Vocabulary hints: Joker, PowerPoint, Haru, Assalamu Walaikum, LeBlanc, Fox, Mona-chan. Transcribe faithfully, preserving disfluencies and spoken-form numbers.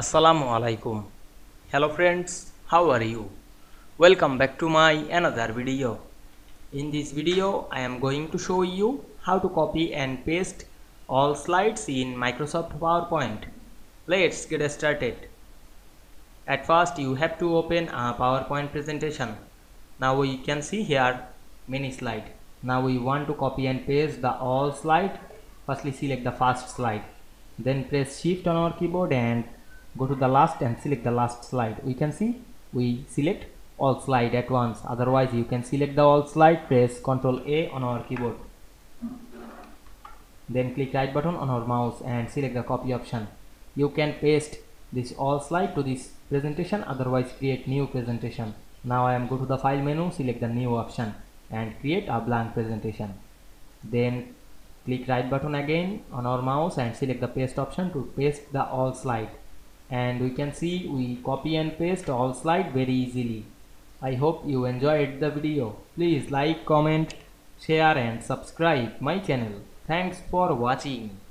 Assalamu alaikum. Hello friends, how are you? Welcome back to my another video. In this video, I am going to show you how to copy and paste all slides in Microsoft PowerPoint. Let's get started. At first, you have to open a PowerPoint presentation. Now you can see here many slides. Now we want to copy and paste the all slide. Firstly, select the first slide. Then press shift on our keyboard and go to the last and select the last slide. We can see we select all slide at once. Otherwise, you can select the all slide, press Ctrl A on our keyboard. Then click right button on our mouse and select the copy option. You can paste this all slide to this presentation, otherwise create new presentation. Now I am go to the file menu, select the new option and create a blank presentation. Then click right button again on our mouse and select the paste option to paste the all slide. And we can see we copy and paste all slide very easily. I hope you enjoyed the video. Please like, comment, share and subscribe my channel. Thanks for watching.